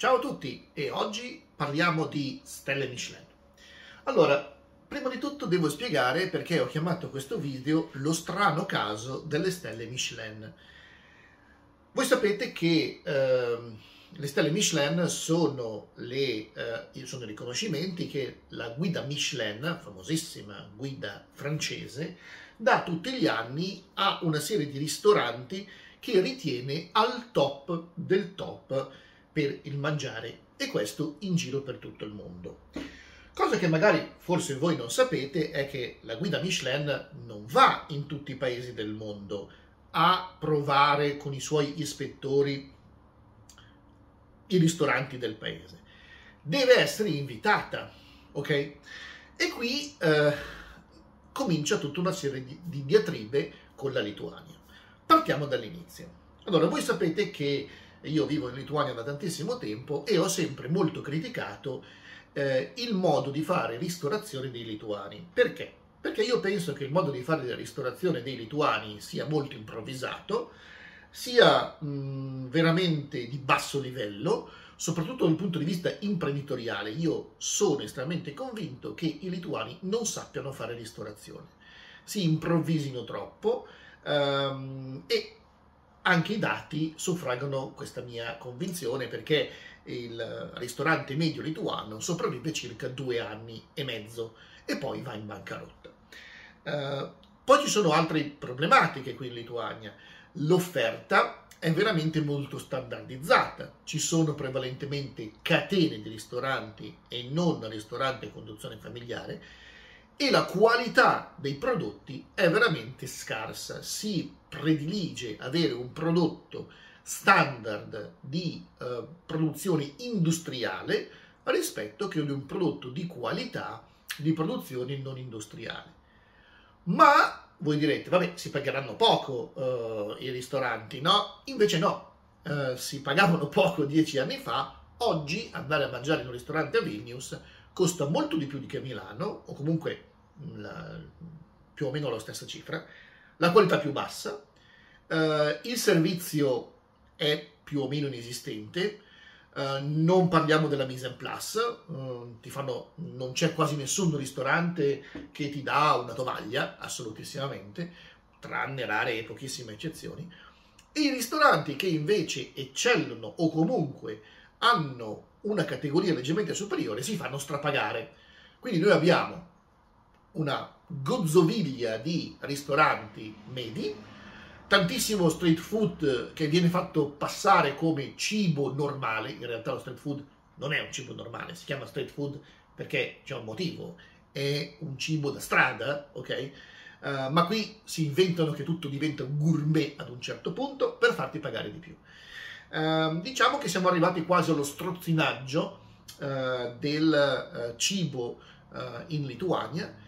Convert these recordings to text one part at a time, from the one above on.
Ciao a tutti e oggi parliamo di stelle Michelin. Allora, prima di tutto devo spiegare perché ho chiamato questo video lo strano caso delle stelle Michelin. Voi sapete che le stelle Michelin sono i riconoscimenti che la guida Michelin, famosissima guida francese, dà tutti gli anni a una serie di ristoranti che ritiene al top del top per il mangiare, e questo in giro per tutto il mondo. Cosa che magari forse voi non sapete è che la guida Michelin non va in tutti i paesi del mondo a provare con i suoi ispettori i ristoranti del paese. Deve essere invitata, ok? E qui comincia tutta una serie di diatribe con la Lituania. Partiamo dall'inizio. Allora, voi sapete che io vivo in Lituania da tantissimo tempo e ho sempre molto criticato il modo di fare ristorazione dei lituani. Perché? Perché io penso che il modo di fare la ristorazione dei lituani sia molto improvvisato, sia veramente di basso livello, soprattutto dal punto di vista imprenditoriale. Io sono estremamente convinto che i lituani non sappiano fare ristorazione, si improvvisino troppo e anche i dati suffragano questa mia convinzione, perché il ristorante medio lituano sopravvive circa 2 anni e mezzo e poi va in bancarotta. Poi ci sono altre problematiche qui in Lituania. L'offerta è veramente molto standardizzata, ci sono prevalentemente catene di ristoranti e non ristoranti a conduzione familiare, e la qualità dei prodotti è veramente scarsa. Si predilige avere un prodotto standard di produzione industriale rispetto che ad un prodotto di qualità di produzione non industriale. Ma voi direte, vabbè, si pagheranno poco i ristoranti, no? Invece no, si pagavano poco 10 anni fa, oggi andare a mangiare in un ristorante a Vilnius costa molto di più di che a Milano, o comunque più o meno la stessa cifra, la qualità più bassa, il servizio è più o meno inesistente, non parliamo della mise en place, non c'è quasi nessun ristorante che ti dà una tovaglia, assolutissimamente, tranne rare e pochissime eccezioni. E i ristoranti che invece eccellono o comunque hanno una categoria leggermente superiore si fanno strapagare. Quindi noi abbiamo una gozzoviglia di ristoranti medi, tantissimo street food che viene fatto passare come cibo normale. In realtà lo street food non è un cibo normale, si chiama street food perché c'è un motivo, è un cibo da strada, ok? Ma qui si inventano che tutto diventa gourmet ad un certo punto per farti pagare di più. Diciamo che siamo arrivati quasi allo strozzinaggio del cibo in Lituania,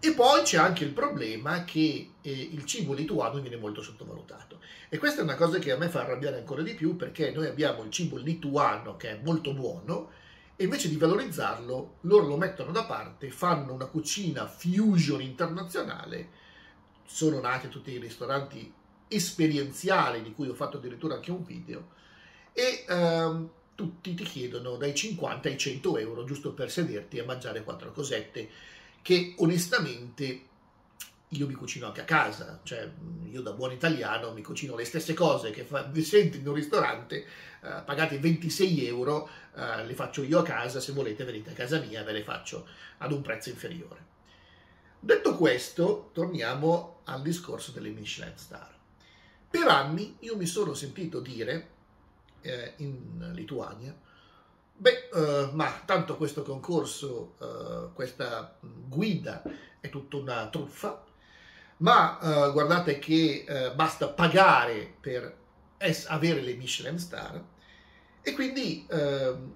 e poi c'è anche il problema che il cibo lituano viene molto sottovalutato, e questa è una cosa che a me fa arrabbiare ancora di più, perché noi abbiamo il cibo lituano che è molto buono e invece di valorizzarlo loro lo mettono da parte, fanno una cucina fusion internazionale. Sono nati tutti i ristoranti esperienziali di cui ho fatto addirittura anche un video, e tutti ti chiedono dai 50 ai 100 euro giusto per sederti a mangiare 4 cosette che onestamente io mi cucino anche a casa. Cioè, io da buon italiano mi cucino le stesse cose che sento in un ristorante, pagate 26 euro, le faccio io a casa. Se volete venite a casa mia, ve le faccio ad un prezzo inferiore. Detto questo, torniamo al discorso delle Michelin Star. Per anni io mi sono sentito dire in Lituania, beh, ma tanto questo concorso, questa guida è tutta una truffa, ma guardate che basta pagare per avere le Michelin Star. E quindi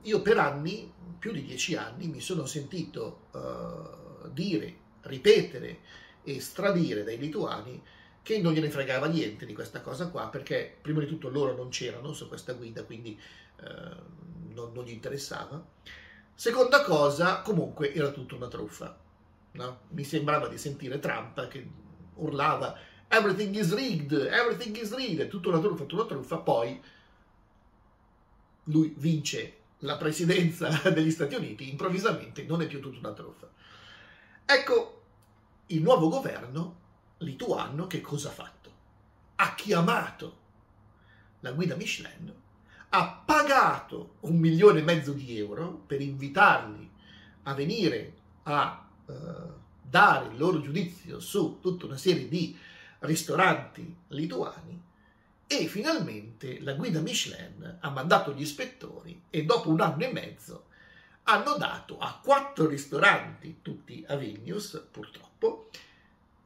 io per anni, più di 10 anni, mi sono sentito dire, ripetere e stradire dai lituani che non gliene fregava niente di questa cosa qua, perché prima di tutto loro non c'erano su questa guida, quindi non gli interessava. Seconda cosa, comunque era tutta una truffa, no? Mi sembrava di sentire Trump che urlava "Everything is rigged, everything is rigged", tutta una truffa, tutta una truffa. Poi lui vince la presidenza degli Stati Uniti improvvisamente non è più tutta una truffa. Ecco, il nuovo governo lituano che cosa ha fatto? Ha chiamato la guida Michelin, ha pagato 1,5 milioni di euro per invitarli a venire a dare il loro giudizio su tutta una serie di ristoranti lituani, e finalmente la guida Michelin ha mandato gli ispettori e dopo 1 anno e mezzo hanno dato a 4 ristoranti, tutti a Vilnius purtroppo,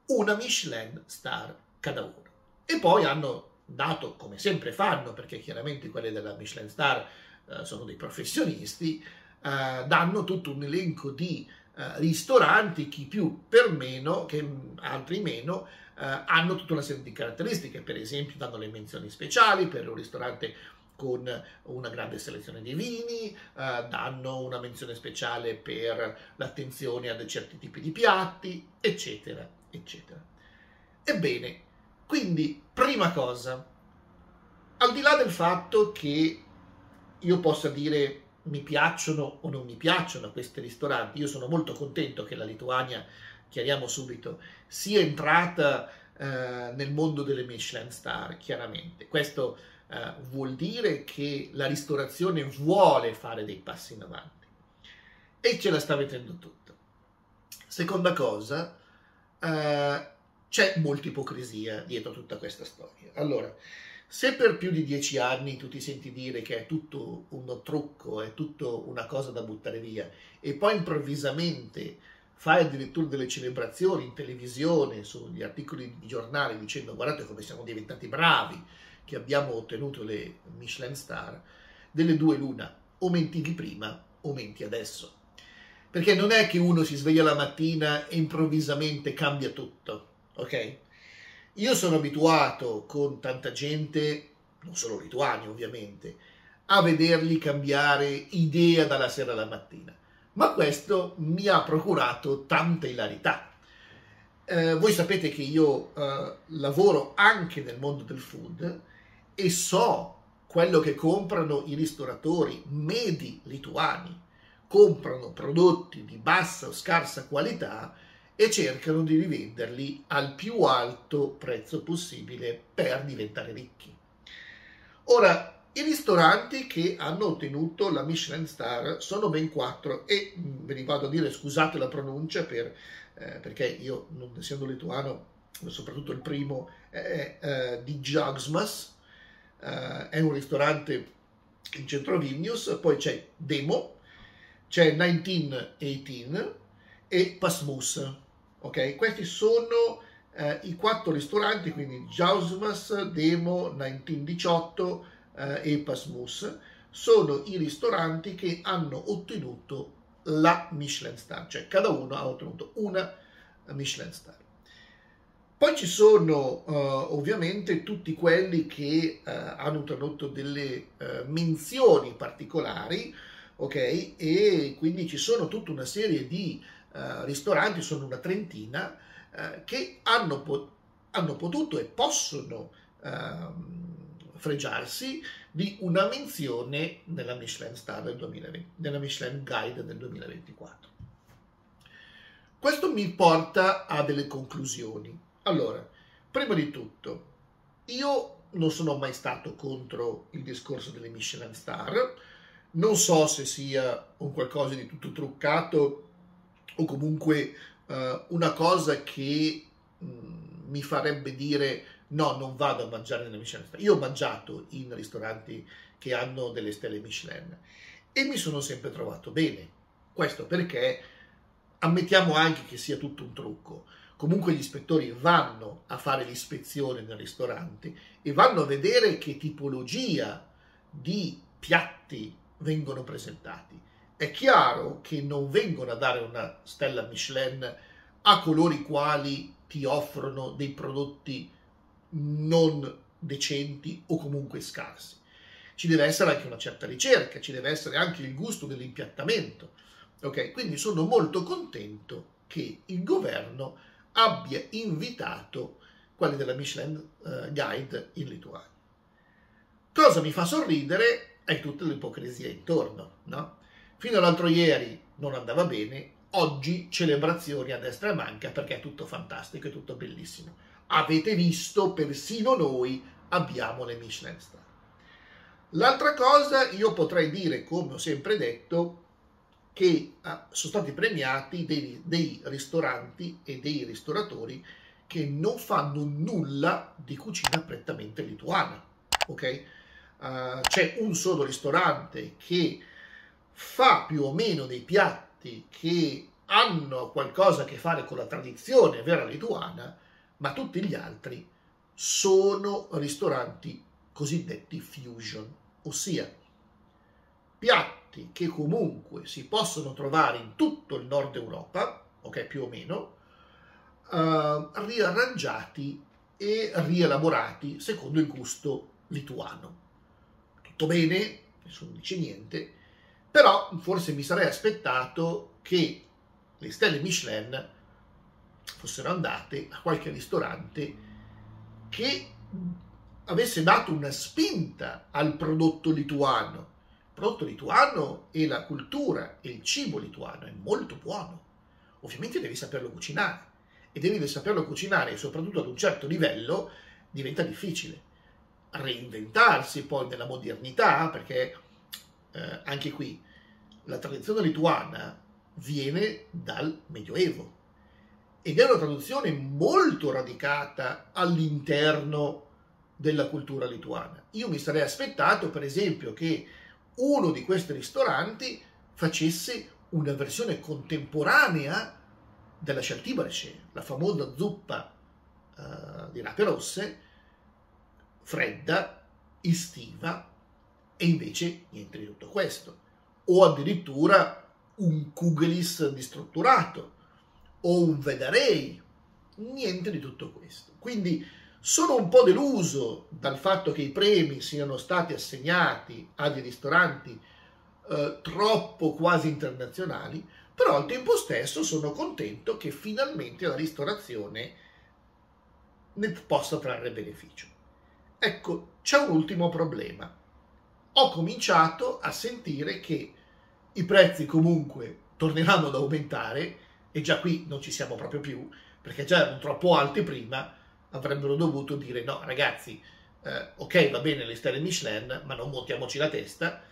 una Michelin star cada uno. E poi hanno dato, come sempre fanno, perché chiaramente quelli della Michelin star sono dei professionisti, danno tutto un elenco di ristoranti, chi più per meno, che altri meno, hanno tutta una serie di caratteristiche. Per esempio danno le menzioni speciali per un ristorante con una grande selezione di vini, danno una menzione speciale per l'attenzione a certi tipi di piatti, eccetera, eccetera. Ebbene, quindi prima cosa, al di là del fatto che io possa dire mi piacciono o non mi piacciono questi ristoranti, io sono molto contento che la Lituania, chiariamo subito, sia entrata nel mondo delle Michelin star, chiaramente. Questo vuol dire che la ristorazione vuole fare dei passi in avanti e ce la sta mettendo tutta. Seconda cosa, c'è molta ipocrisia dietro tutta questa storia. Allora, se per più di 10 anni tu ti senti dire che è tutto uno trucco, è tutto una cosa da buttare via, e poi improvvisamente fai addirittura delle celebrazioni in televisione, sugli articoli di giornale, dicendo guardate come siamo diventati bravi, che abbiamo ottenuto le Michelin star, delle due l'una, o mentivi prima o menti adesso. Perché non è che uno si sveglia la mattina e improvvisamente cambia tutto, ok? Io sono abituato con tanta gente, non solo lituani ovviamente, a vederli cambiare idea dalla sera alla mattina, ma questo mi ha procurato tanta ilarità. Voi sapete che io lavoro anche nel mondo del food e so quello che comprano i ristoratori medi lituani. Comprano prodotti di bassa o scarsa qualità e cercano di rivenderli al più alto prezzo possibile per diventare ricchi. Ora, i ristoranti che hanno ottenuto la Michelin star sono ben 4 e ve li vado a dire, scusate la pronuncia perché io, non essendo lituano, soprattutto il primo è di Jausmas, è un ristorante in centro Vilnius, poi c'è Demo, c'è 1918 e Pasmus. Ok, questi sono i 4 ristoranti, quindi Jausmas, Demo, 1918 e Pasmus, sono i ristoranti che hanno ottenuto la Michelin star, cioè cada uno ha ottenuto una Michelin star. Poi ci sono ovviamente tutti quelli che hanno ottenuto delle menzioni particolari, ok? E quindi ci sono tutta una serie di ristoranti, sono una trentina, che hanno potuto e possono fregiarsi di una menzione nella Michelin Star del 2020, nella Michelin Guide del 2024. Questo mi porta a delle conclusioni. Allora, prima di tutto, io non sono mai stato contro il discorso delle Michelin Star, non so se sia un qualcosa di tutto truccato o comunque una cosa che mi farebbe dire no, non vado a mangiare nella Michelin Star. Io ho mangiato in ristoranti che hanno delle stelle Michelin e mi sono sempre trovato bene. Questo perché ammettiamo anche che sia tutto un trucco. Comunque gli ispettori vanno a fare l'ispezione nel ristorante e vanno a vedere che tipologia di piatti vengono presentati. È chiaro che non vengono a dare una stella Michelin a coloro i quali ti offrono dei prodotti non decenti o comunque scarsi. Ci deve essere anche una certa ricerca, ci deve essere anche il gusto dell'impiattamento. Ok, quindi sono molto contento che il governo abbia invitato quelli della Michelin Guide in Lituania. Cosa mi fa sorridere hai tutta l'ipocrisia intorno, no? Fino all'altro ieri non andava bene, oggi celebrazioni a destra e manca perché è tutto fantastico, è tutto bellissimo. Avete visto, persino noi abbiamo le Michelin star. L'altra cosa, io potrei dire, come ho sempre detto, che sono stati premiati dei ristoranti e dei ristoratori che non fanno nulla di cucina prettamente lituana, ok? C'è un solo ristorante che fa più o meno dei piatti che hanno qualcosa a che fare con la tradizione vera lituana, ma tutti gli altri sono ristoranti cosiddetti fusion, ossia piatti che comunque si possono trovare in tutto il nord Europa, ok, più o meno, riarrangiati e rielaborati secondo il gusto lituano. Tutto bene, nessuno dice niente, però forse mi sarei aspettato che le stelle Michelin fossero andate a qualche ristorante che avesse dato una spinta al prodotto lituano. Il prodotto lituano e la cultura e il cibo lituano è molto buono. Ovviamente devi saperlo cucinare, e devi saperlo cucinare soprattutto ad un certo livello diventa difficile. Reinventarsi poi nella modernità, perché anche qui la tradizione lituana viene dal Medioevo ed è una tradizione molto radicata all'interno della cultura lituana. Io mi sarei aspettato, per esempio, che uno di questi ristoranti facesse una versione contemporanea della Šaltibarščiai, la famosa zuppa di rape rosse, fredda, estiva, e invece niente di tutto questo. O addirittura un Kugelis distrutturato, o un Vedarai, niente di tutto questo. Quindi sono un po' deluso dal fatto che i premi siano stati assegnati a dei ristoranti troppo quasi internazionali, però al tempo stesso sono contento che finalmente la ristorazione ne possa trarre beneficio. Ecco, c'è un ultimo problema. Ho cominciato a sentire che i prezzi comunque torneranno ad aumentare, e già qui non ci siamo proprio più, perché già erano troppo alti prima, avrebbero dovuto dire no ragazzi, ok va bene le stelle Michelin, ma non montiamoci la testa.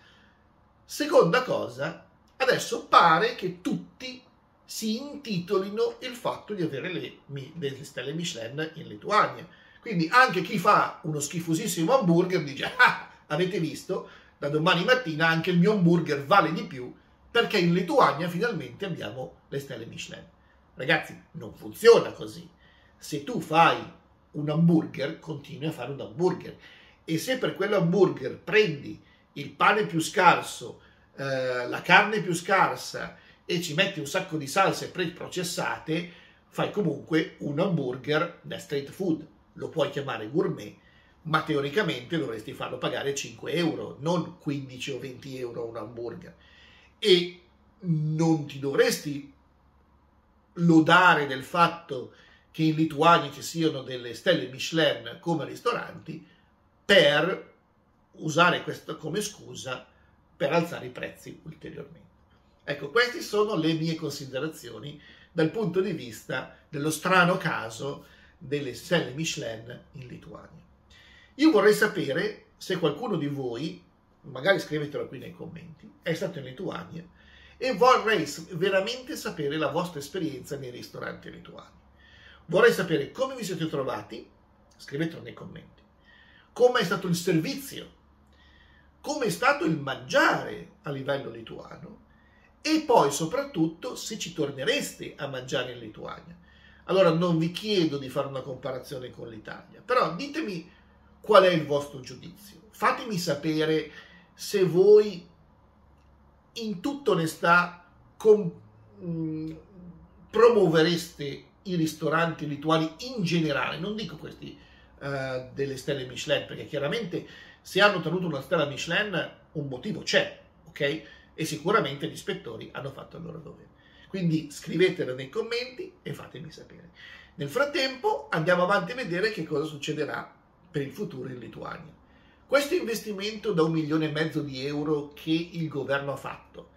Seconda cosa, adesso pare che tutti si intitolino il fatto di avere le stelle Michelin in Lituania. Quindi anche chi fa uno schifosissimo hamburger dice ah, avete visto, da domani mattina anche il mio hamburger vale di più perché in Lituania finalmente abbiamo le stelle Michelin. Ragazzi, non funziona così. Se tu fai un hamburger, continui a fare un hamburger, e se per quell'hamburger prendi il pane più scarso, la carne più scarsa e ci metti un sacco di salse preprocessate, fai comunque un hamburger da street food. Lo puoi chiamare gourmet, ma teoricamente dovresti farlo pagare 5 €, non 15 o 20 euro un hamburger, e non ti dovresti lodare del fatto che in Lituania ci siano delle stelle Michelin come ristoranti per usare questo come scusa per alzare i prezzi ulteriormente. Ecco, queste sono le mie considerazioni dal punto di vista dello strano caso delle stelle Michelin in Lituania. Io vorrei sapere se qualcuno di voi, magari scrivetelo qui nei commenti, è stato in Lituania, e vorrei veramente sapere la vostra esperienza nei ristoranti lituani. Vorrei sapere come vi siete trovati, scrivetelo nei commenti. Com'è stato il servizio? Com'è stato il mangiare a livello lituano? E poi soprattutto se ci tornereste a mangiare in Lituania. Allora non vi chiedo di fare una comparazione con l'Italia, però ditemi qual è il vostro giudizio. Fatemi sapere se voi in tutta onestà promuovereste i ristoranti lituani in generale, non dico questi delle stelle Michelin, perché chiaramente se hanno ottenuto una stella Michelin un motivo c'è, ok? E sicuramente gli ispettori hanno fatto il loro dovere. Quindi scrivetelo nei commenti e fatemi sapere. Nel frattempo andiamo avanti a vedere che cosa succederà per il futuro in Lituania. Questo investimento da 1,5 milioni di euro che il governo ha fatto,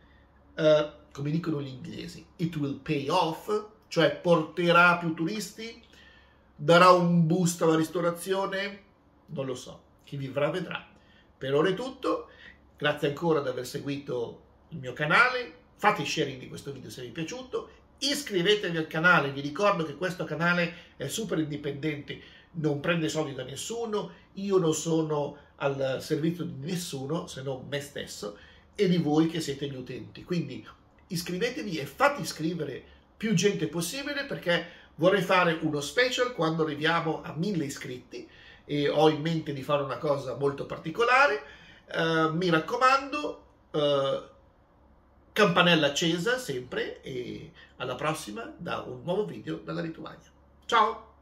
come dicono gli inglesi, it will pay off, cioè porterà più turisti, darà un boost alla ristorazione, non lo so, chi vivrà vedrà. Per ora è tutto, grazie ancora di aver seguito il mio canale, fate sharing di questo video se vi è piaciuto, iscrivetevi al canale, vi ricordo che questo canale è super indipendente, non prende soldi da nessuno, io non sono al servizio di nessuno se non me stesso e di voi che siete gli utenti, quindi iscrivetevi e fate iscrivere più gente possibile perché vorrei fare uno special quando arriviamo a 1000 iscritti e ho in mente di fare una cosa molto particolare, mi raccomando, campanella accesa sempre e alla prossima da un nuovo video dalla Lituania. Ciao!